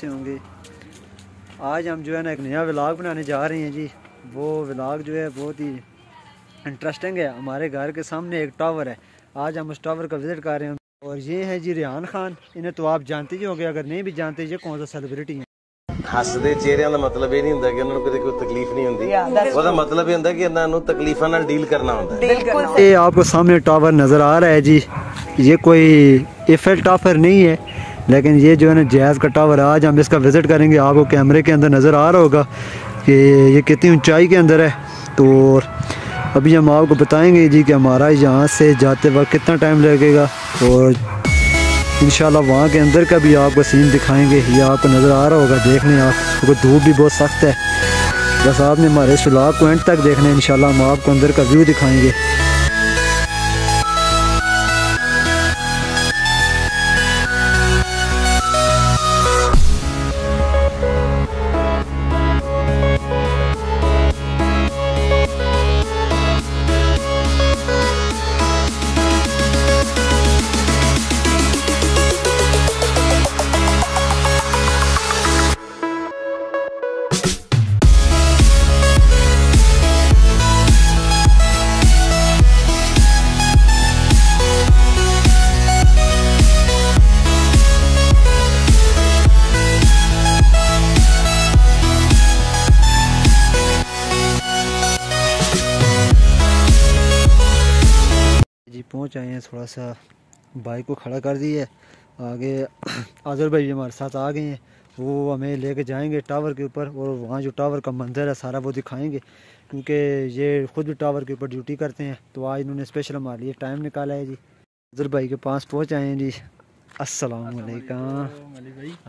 से होंगे। आज हम जो है ना एक नया व्लॉग बनाने जा रहे हैं जी। वो व्लॉग जो है बहुत ही इंटरेस्टिंग है। हमारे घर के सामने एक टावर है, आज हम उस टावर का विज़िट कर रहे हैं। और ये है जी रेहान खान, इन्हें तो आप जानते ही होंगे, अगर नहीं भी जानते ये कौन सा सेलिब्रिटी है। हसदे चेहरिया का मतलब ये नहीं होता कि उन्होंने कभी कोई तकलीफ नहीं होती, उसका मतलब ये होता कि इन्होंने तकलीफों नाल डील करना होता। ये आपको सामने टावर नज़र आ रहा है जी, ये कोई एफएल टावर नहीं है, लेकिन ये जो है ना जैज़ का टावर, आज हम इसका विज़िट करेंगे। आपको कैमरे के अंदर नज़र आ रहा होगा कि ये कितनी ऊंचाई के अंदर है। तो अभी हम आपको बताएंगे जी कि हमारा यहाँ से जाते वक्त कितना टाइम लगेगा, और इंशाल्लाह वहाँ के अंदर का भी आपको सीन दिखाएंगे। ये आपको नज़र आ रहा होगा, देख लें आप, क्योंकि धूप भी बहुत सख्त है। बस आपने हमारे इस व्लॉग को एंड तक देखना है, इंशाल्लाह हम आपको अंदर का व्यू दिखाएंगे। पहुँच आए हैं, थोड़ा सा बाइक को खड़ा कर दिया है। आगे आज़र भाई हमारे साथ आ गए हैं, वो हमें लेके जाएंगे टावर के ऊपर, और वहाँ जो टावर का मंजर है सारा वो दिखाएंगे, क्योंकि ये ख़ुद टावर के ऊपर ड्यूटी करते हैं। तो आज इन्होंने स्पेशल हमारे लिए टाइम निकाला है जी। आज़र भाई के पास पहुँच आए हैं जी। अस्सलाम वालेकुम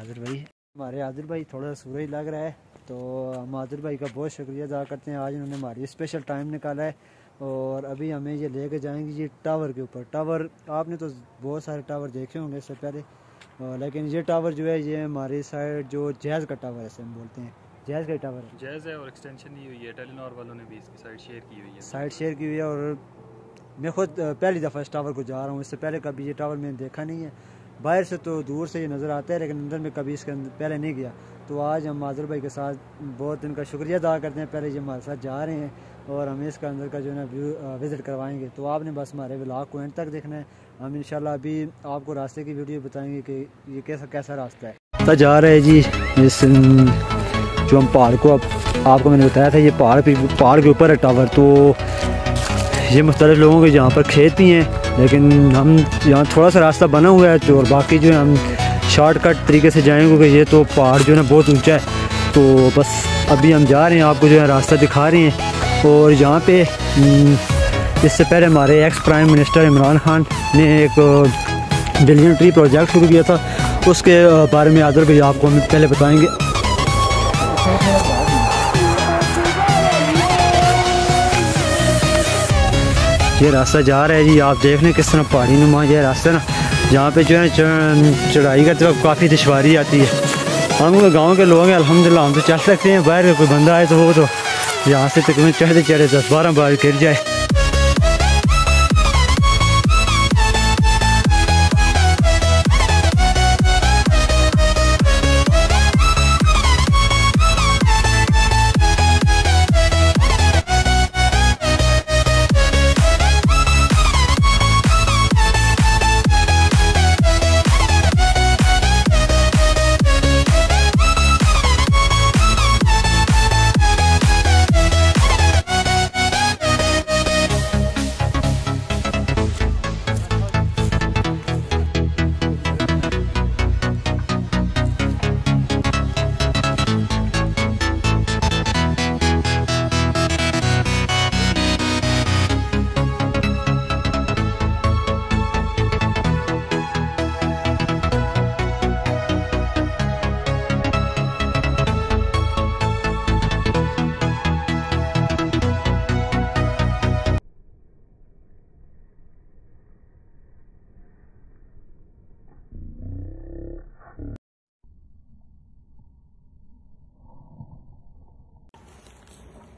आज़र भाई। हमारे आज़र भाई थोड़ा सूरज लग रहा है, तो हम आज़र भाई का बहुत शुक्रिया अदा करते हैं, आज इन्होंने हमारे लिए स्पेशल टाइम निकाला है। और अभी हमें ये लेके जाएंगे ये टावर के ऊपर। टावर आपने तो बहुत सारे टावर देखे होंगे इससे पहले, लेकिन ये टावर जो है ये हमारी साइड जो जैज़ का टावर ऐसे हम बोलते हैं, जैज़ का टावर है। जैज़ है और एक्सटेंशन ही हुई है, टेलेनॉर वालों ने भी इसकी साइड शेयर की हुई है, और मैं खुद पहली दफ़ा इस टावर को जा रहा हूँ। इससे पहले कभी ये टावर मैंने देखा नहीं है, बाहर से तो दूर से ये नज़र आता है, लेकिन अंदर में कभी इसके अंदर पहले नहीं गया। तो आज हम आज़र भाई के साथ बहुत इनका शुक्रिया अदा करते हैं, पहले ये हमारे साथ जा रहे हैं और हमें इसका अंदर का जो है ना व्यू विज़िट करवाएंगे। तो आपने बस हमारे व्लॉग को एंड तक देखना है, हम इंशाल्लाह अभी आपको रास्ते की वीडियो बताएंगे कि ये कैसा कैसा रास्ता है। रास्ता जा रहा है जी इस जो हम पहाड़ को, आपको मैंने बताया था ये पहाड़ के ऊपर है टावर, तो ये मुख्तलिफ़ लोगों के यहाँ पर खेत भी हैं, लेकिन हम यहाँ थोड़ा सा रास्ता बना हुआ है, तो और बाकी जो है हम शॉर्टकट तरीके से जाएंगे, क्योंकि ये तो पहाड़ जो है ना बहुत ऊंचा है। तो बस अभी हम जा रहे हैं, आपको जो है रास्ता दिखा रहे हैं। और यहाँ पे इससे पहले हमारे ex prime minister Imran Khan ने एक बिलियन ट्री प्रोजेक्ट शुरू किया था, उसके बारे में आज़र भाई आपको हम पहले बताएँगे। ये रास्ता जा रहा है जी, आप देख लें किस तरह पहाड़ी नुमा यह रास्ता ना, जहाँ पे जो है चढ़ाई करते वक्त काफ़ी दुश्वारी आती है। हम गांव के लोग हैं अल्हम्दुलिल्लाह, हम तो चढ़ सकते हैं, बाहर कोई बंदा आए तो वो तो यहाँ से तकरीबन चढ़ते चढ़े 10-12 बार गिर जाए।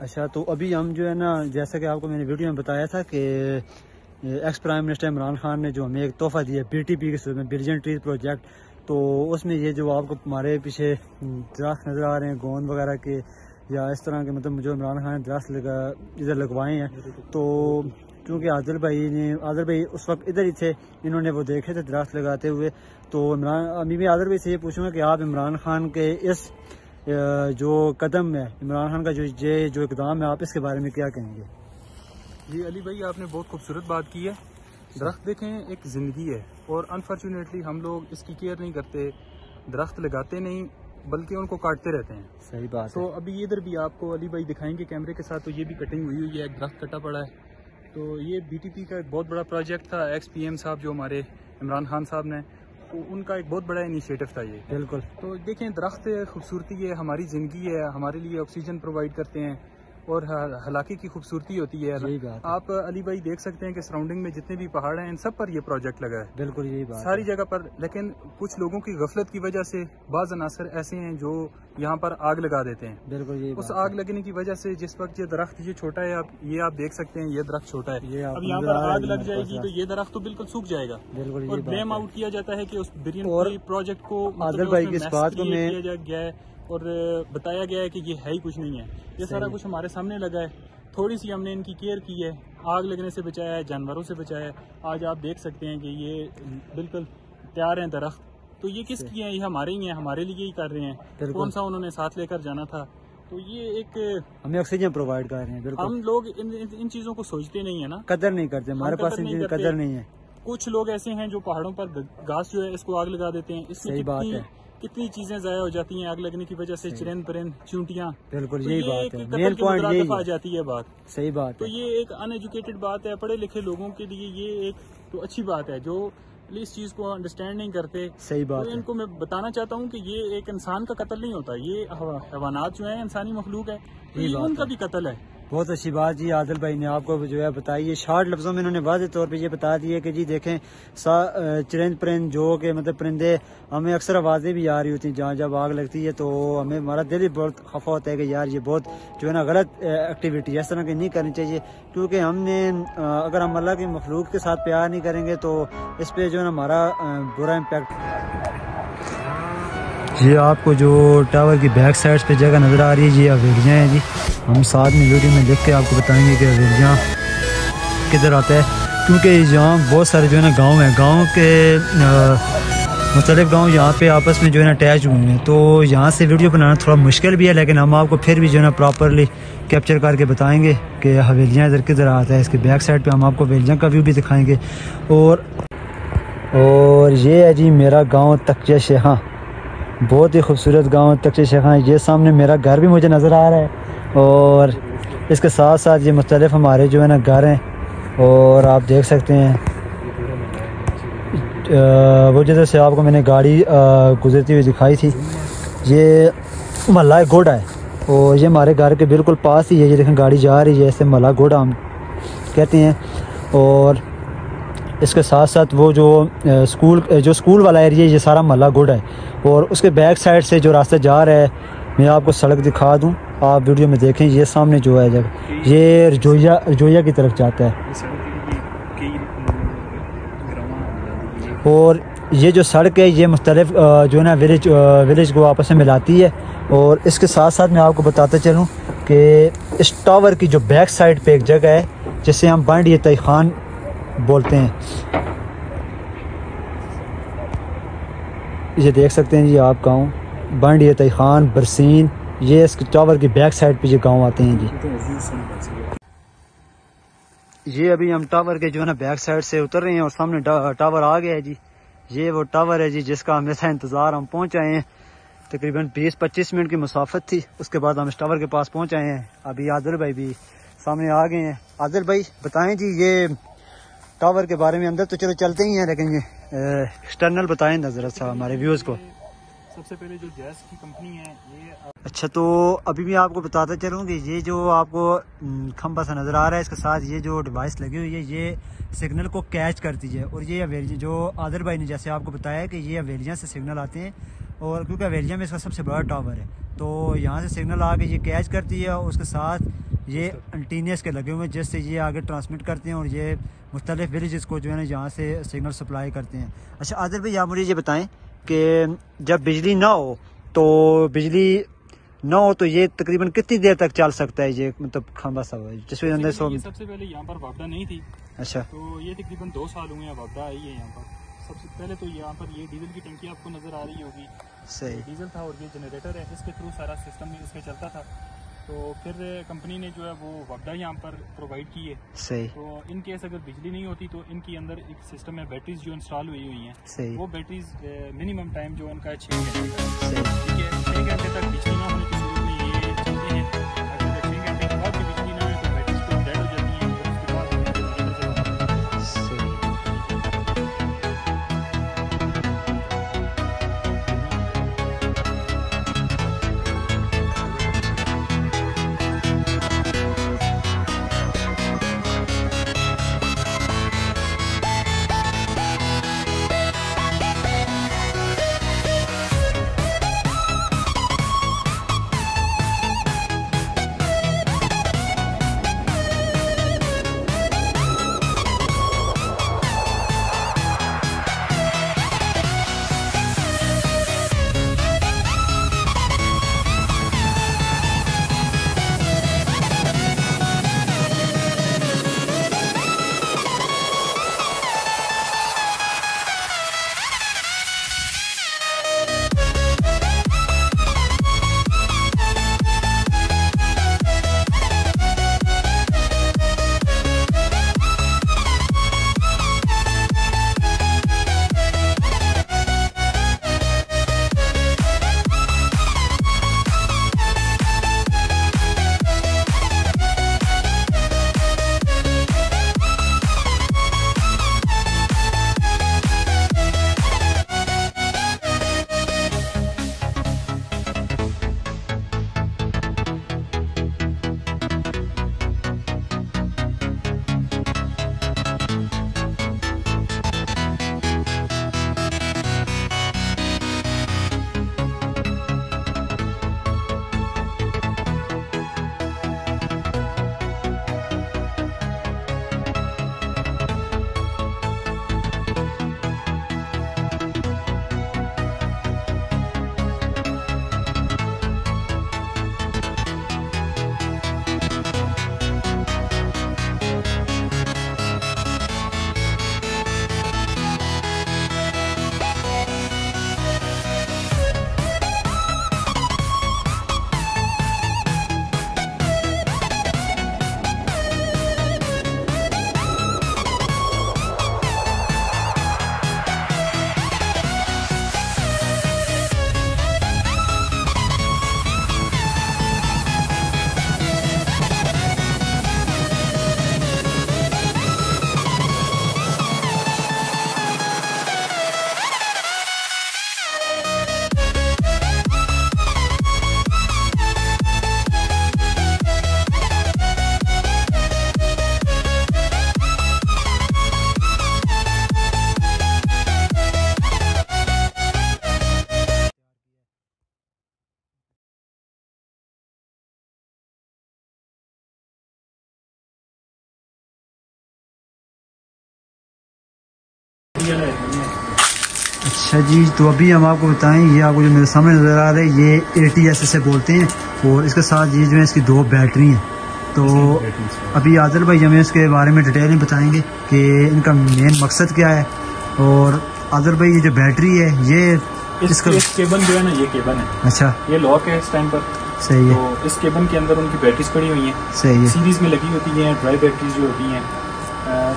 अच्छा, तो अभी हम जो है ना, जैसा कि आपको मैंने वीडियो में बताया था कि ex prime minister Imran Khan ने जो हमें एक तोहफ़ा दिया BTP के सूरत में, बिलियन ट्रीज प्रोजेक्ट, तो उसमें ये जो आपको हमारे पीछे दरख्त नज़र आ रहे हैं गोंद वगैरह के या इस तरह के मतलब जो इमरान खान ने दरख्त लगा इधर लगवाए हैं, तो क्योंकि आदिल भाई उस वक्त इधर ही थे, इन्होंने वो देखे थे दरख्त लगाते हुए। तो इमरान अभी भी आदिल भाई से ये पूछूंगा कि आप इमरान खान के इस जो कदम है, इमरान खान का जो ये जो इकदाम है, आप इसके बारे में क्या कहेंगे? जी अली भाई, आपने बहुत खूबसूरत बात की है। दरख्त देखें एक ज़िंदगी है और अनफॉर्चुनेटली हम लोग इसकी केयर नहीं करते, दरख्त लगाते नहीं बल्कि उनको काटते रहते हैं। सही बात। तो अभी इधर भी आपको अली भाई दिखाएंगे कैमरे के साथ, तो ये भी कटिंग हुई हुई है, एक दरख्त कटा पड़ा है। तो ये बीटीपी का एक बहुत बड़ा प्रोजेक्ट था, एक्स-पीएम साहब जो हमारे इमरान खान साहब ने, तो उनका एक बहुत बड़ा इनिशिएटिव था ये। बिल्कुल। तो देखें दरख्त खूबसूरती है, हमारी ज़िंदगी है, हमारे लिए ऑक्सीजन प्रोवाइड करते हैं और हलाकी की खूबसूरती होती है। यही बात। आप अली भाई देख सकते हैं कि सराउंडिंग में जितने भी पहाड़ हैं इन सब पर ये प्रोजेक्ट लगा है। बिल्कुल यही बात, सारी जगह पर। लेकिन कुछ लोगों की गफलत की वजह से बाज़ अनासर ऐसे हैं जो यहाँ पर आग लगा देते हैं। बिल्कुल यही। उस आग लगने की वजह से जिस वक्त ये दरख्त, ये छोटा है, आप देख सकते हैं ये दरख्त छोटा है, ये अब यहाँ पर आग लग जाएगी तो ये दरख्त तो बिल्कुल सूख जाएगा। बिल्कुल। और ब्लेम आउट किया जाता है कि उस ब्रिलियंट प्रोजेक्ट को आदिल भाई की इस बात को किया गया है और बताया गया है कि ये है ही कुछ नहीं है, ये सारा कुछ हमारे सामने लगा है। थोड़ी सी हमने इनकी केयर की है, आग लगने से बचाया है, जानवरों से बचाया है। आज आप देख सकते हैं कि ये बिल्कुल तैयार हैं दरख्त। तो ये किसकी हैं? ये हमारे ही हैं, हमारे लिए ही कर रहे हैं। कौन सा उन्होंने साथ लेकर जाना था? तो ये एक हमें ऑक्सीजन प्रोवाइड कर रहे हैं। हम लोग इन चीज़ों को सोचते नहीं है ना, कदर नहीं करते, हमारे पास इनकी कदर नहीं है। कुछ लोग ऐसे हैं जो पहाड़ों पर घास जो है इसको आग लगा देते हैं। सही बात है, कितनी चीजें जाया हो जाती हैं आग लगने की वजह से, चिरन परिंद, चूंटियां। बिल्कुल यही बात है, मेन पॉइंट यही आ जाती है बात। सही बात। तो ये एक अनएजुकेटेड बात है, पढ़े लिखे लोगों के लिए ये एक तो अच्छी बात है जो इस चीज को अंडरस्टैंड नहीं करते। सही बात। तो इनको मैं बताना चाहता हूँ कि ये एक इंसान का कत्ल नहीं होता, ये हैवानात जो है इंसानी मखलूक है, ये उनका भी कत्ल है। बहुत अच्छी बात जी आदिल भाई ने आपको जो है बताई है, शार्ट लफ्ज़ों में इन्होंने वाज़े तौर पे ये बता दिए कि जी देखें चिरंद परिंद जो के मतलब परिंदे, हमें अक्सर आवाज़ें भी आ रही होती हैं जहाँ जब आग लगती है, तो हमें हमारा दिल ही बहुत खफा होता है कि यार ये बहुत जो है ना गलत एक्टिविटी है, इस तरह की नहीं करनी चाहिए। क्योंकि हमने अगर हम अल्लाह के मखलूक के साथ प्यार नहीं करेंगे तो इस पर जो है हमारा बुरा इम्पेक्ट। ये आपको जो टावर की बैक साइड पर जगह नज़र आ रही है, ये हवेलियाँ हैं जी। हम साथ में वीडियो में देख के आपको बताएंगे कि हवेलियाँ किधर आता है, क्योंकि यहाँ बहुत सारे जो है ना गांव हैं, गांव के मुख्तलिफ गांव यहाँ पे आपस में जो है ना अटैच हुए हैं, तो यहाँ से वीडियो बनाना थोड़ा मुश्किल भी है, लेकिन हम आपको फिर भी जो है ना प्रॉपरली कैप्चर करके बताएंगे कि हवेलियाँ इधर किधर आता है। इसके बैक साइड पर हम आपको हवेलियाँ का व्यू भी दिखाएँगे। और ये है जी मेरा गाँव तख्ते शेखां, बहुत ही खूबसूरत गाँव तख्ते शेखां। ये सामने मेरा घर भी मुझे नज़र आ रहा है और इसके साथ साथ ये मुख्तलिफ हमारे जो है ना घर हैं, और आप देख सकते हैं वो जिधर से आपको मैंने गाड़ी गुजरती हुई दिखाई थी, ये मल्ला गुड है और ये हमारे घर के बिल्कुल पास ही है। ये देखें गाड़ी जा रही है, इसे मल्ला गुड हम कहते हैं। और इसके साथ साथ वो जो स्कूल वाला एरिया, ये सारा मल्ला गुड है। और उसके बैक साइड से जो रास्ता जा रहा है, मैं आपको सड़क दिखा दूँ, आप वीडियो में देखें, ये सामने जो है जब ये रजौया की तरफ जाता है। और ये जो सड़क है ये मुख्तलिफ जो है ना विलेज को आपस में मिलाती है। और इसके साथ साथ मैं आपको बताता चलूँ कि इस टावर की जो बैक साइड पे एक जगह है जिसे हम बांड तई खान बोलते हैं, ये देख सकते हैं जी आप गाँव बांड तई खान बरसीन, ये इसके टावर की बैक साइड पे ये गांव आते हैं जी। ये अभी हम टावर के जो है ना बैक साइड से उतर रहे हैं और सामने टावर आ गया है जी। ये वो टावर है जी जिसका हमेशा इंतज़ार, हम पहुंच आए हैं, तकरीबन 20-25 मिनट की मुसाफत थी, उसके बाद हम इस टावर के पास पहुंच आए हैं। अभी आदिल भाई भी सामने आ गए हैं। आदिल भाई बताएं जी, ये टावर के बारे में अंदर तो चलो चलते ही हैं, लेकिन ये एक्सटर्नल बताएं ना जरा सा हमारे व्यूज़ को। सबसे पहले जो जैज़ की कंपनी है ये। अच्छा, तो अभी भी आपको बताता चलूँ कि ये जो आपको खंबा सा नज़र आ रहा है, इसके साथ ये जो डिवाइस लगी हुई है ये सिग्नल को कैच करती है। और ये हवेलियाँ जो आदिल भाई ने जैसे आपको बताया कि ये हवेलियाँ से सिग्नल आते हैं, और क्योंकि हवेलियाँ में इसका सबसे बड़ा टावर है तो यहाँ से सिग्नल आके ये कैच करती है, और उसके साथ ये एंटीना इसके लगे हुए हैं जिससे ये आगे ट्रांसमिट करते हैं और ये मुख्तलिफ विलेजेस को जो है ना यहाँ से सिग्नल सप्लाई करते हैं। अच्छा आदिल भाई, आप मुझे ये बताएँ कि जब बिजली ना हो तो ये तकरीबन कितनी देर तक चल सकता है ये मतलब खंबा सब जिसमें अंदर सो सबसे पहले यहाँ पर वापदा नहीं थी। अच्छा, तो ये तकरीबन 2 साल हुए हैं वापदा आई है यहाँ पर। सबसे पहले तो यहाँ पर ये डीजल की टंकी आपको नज़र आ रही होगी, सही डीजल था और ये जनरेटर है, इसके थ्रू सारा सिस्टम भी इसमें चलता था। तो फिर कंपनी ने जो है वो वगड़ा यहाँ पर प्रोवाइड की है, सही। तो इन केस अगर बिजली नहीं होती तो इनके अंदर एक सिस्टम है, बैटरीज जो इंस्टॉल हुई हैं वो बैटरीज मिनिमम टाइम जो उनका 6 घंटे तक बिजली ना होने की सूरत में ये चलते हैं। अगर 6 घंटे के बाद बिजली ना हो तो बैटरीज तो डेड हो जाती है। अच्छा जी, तो अभी हम आपको बताएं, ये आपको जो मेरे सामने नज़र आ रहा है ये ATS से बोलते हैं और इसके साथ ये जो है इसकी 2 बैटरी हैं। तो अभी आदिल भाई हमें इसके बारे में डिटेल में बताएंगे कि इनका मेन मकसद क्या है। और आदिल भाई ये जो बैटरी है ये इस केबन जो है ना, ये केबन है। अच्छा, ये लॉक है इस टाइम पर, सही है। तो इस केबन के अंदर उनकी बैटरीज पड़ी हुई हैं, सही है, सीरीज में लगी होती हैं। ड्राई बैटरीज जो होती हैं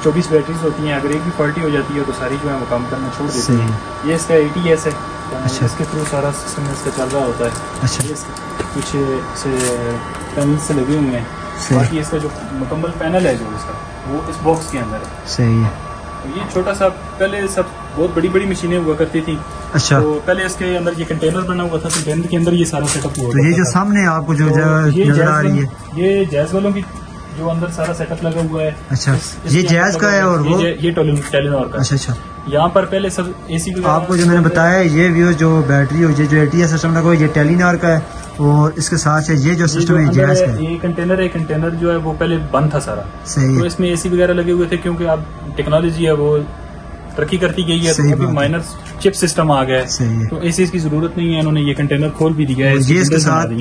24 बैटरीज होती हैं, अगर एक भी फॉल्टी हो जाती है तो सारी जो है वो काम करना छोड़ देती है। ये इसका ATS है। अच्छा, इसके थ्रू सारा सिस्टम इसका चल रहा होता है। अच्छा, ये कुछ पैनल से लगे हुए हैं, बाकी इसका जो मुकम्मल पैनल है जो इसका वो इस बॉक्स के अंदर है, सही है। तो ये छोटा सा, पहले सब बहुत बड़ी बड़ी मशीनें हुआ करती थी। अच्छा, तो पहले इसके अंदर ये कंटेनर बना हुआ था, कंटेनर के अंदर ये सारा सेटअप हुआ। तो ये जो सामने आपको जो नजर आ रही है ये जैज़ वालों की जो अंदर सारा सेटअप लगा हुआ है। अच्छा, ये जैज़ का है और वो ये टेलेनॉर का। अच्छा, यहाँ पर पहले सब एसी आपको जो मैंने बताया ये व्यू जो बैटरी हो ये जो ATS सिस्टम लगा हुआ है ये टेलेनॉर का है और इसके साथ है ये जो सिस्टम है जैज़ का। ये कंटेनर है, कंटेनर जो है वो पहले बंद था सारा, सही। तो इसमें AC वगैरह लगे हुए थे क्योंकि अब टेक्नोलॉजी है वो तरक्की करती गई है, माइनर चिप सिस्टम आ गया है, तो ऐसी इसकी जरूरत नहीं है। इन्होंने ये कंटेनर खोल भी दिया है, इसके साथ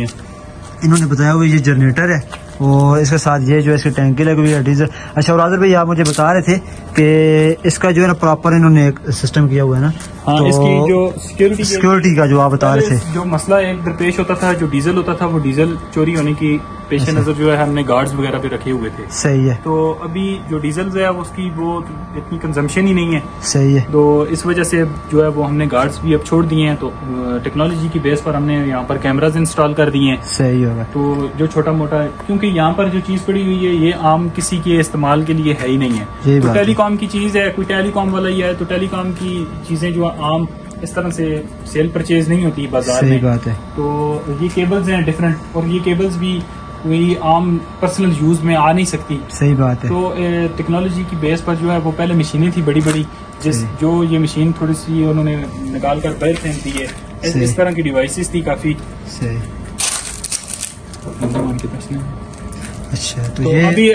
इन्होंने बताया हुआ ये जनरेटर है और इसके साथ ये जो है इसकी टैंकी लगी हुई है डीजल। अच्छा, और आज़र भाई आप मुझे बता रहे थे कि इसका जो है ना प्रॉपर इन्होंने एक सिस्टम किया हुआ है ना। हाँ, तो इसकी जो सिक्योरिटी का जो आप बता रहे थे, जो मसला एक दरपेश होता था जो डीजल होता था, वो डीजल चोरी होने की पेश नज़र जो है हमने गार्ड्स वगैरह पे रखे हुए थे। सही है। तो अभी जो डीजल है उसकी वो इतनी कंजम्पशन ही नहीं है। सही है। तो इस वजह से जो है वो हमने गार्ड्स भी अब छोड़ दिए हैं, तो टेक्नोलॉजी की बेस पर हमने यहाँ पर कैमराज इंस्टॉल कर दिए हैं। सही होगा। तो जो छोटा मोटा, क्योंकि यहाँ पर जो चीज़ पड़ी हुई है ये आम किसी के इस्तेमाल के लिए है ही नहीं है, तो टेलीकॉम की चीज़ है, कोई टेलीकॉम वाला ही है, तो टेलीकॉम की चीज़ें जो आम इस तरह से सेल परचेज नहीं होती बाजार में। बात है। तो ये केबल्स हैं डिफरेंट, और ये केबल्स भी कोई आम पर्सनल यूज में आ नहीं सकती। सही बात है। तो टेक्नोलॉजी की बेस पर जो है वो पहले मशीनें थी बड़ी बड़ी, जो ये मशीन थोड़ी सी उन्होंने निकाल कर बाहर फेंक दी है, इस तरह की डिवाइसेस थी काफी। सही। अच्छा, तो ये अभी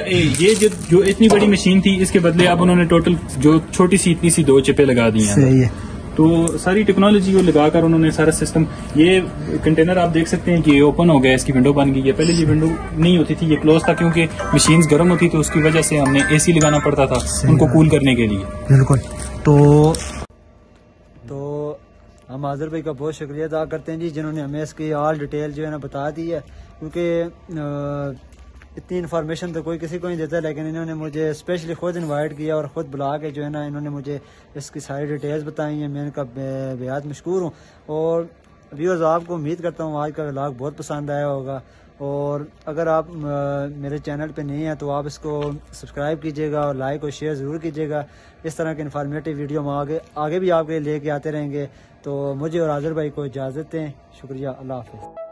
ये जो इतनी बड़ी मशीन थी इसके बदले अब उन्होंने टोटल जो छोटी सी इतनी सी 2 चिपें लगा दी हैं। सही है। तो सारी टेक्नोलॉजी को लगाकर उन्होंने सारा सिस्टम, ये कंटेनर आप देख सकते हैं कि ये ओपन हो गया, इसकी विंडो बन गई है। पहले ये विंडो नहीं होती थी, ये क्लोज था, क्योंकि मशीन्स गर्म होती तो उसकी वजह से हमने एसी लगाना पड़ता था उनको कूल करने के लिए। बिल्कुल। तो हम आज़र भाई का बहुत शुक्रिया अदा करते हैं जी, जिन्होंने हमें इसकी ऑल डिटेल जो है ना बता दी है, क्योंकि इतनी इन्फॉर्मेशन तो कोई किसी को नहीं देता, लेकिन इन्होंने मुझे स्पेशली खुद इनवाइट किया और ख़ुद बुला के जो है ना इन्होंने मुझे इसकी सारी डिटेल्स बताई हैं। मैं इनका बेहद मशकूर हूँ। और व्यूअर्स, आपको उम्मीद करता हूँ आज का व्लॉग बहुत पसंद आया होगा, और अगर आप मेरे चैनल पे नहीं हैं तो आप इसको सब्सक्राइब कीजिएगा और लाइक और शेयर ज़रूर कीजिएगा। इस तरह के इन्फॉर्मेटिव वीडियो हम आगे भी आपके लेके आते रहेंगे। तो मुझे और आज़र भाई को इजाज़त दें। शुक्रिया, अल्लाह हाफ़िज़।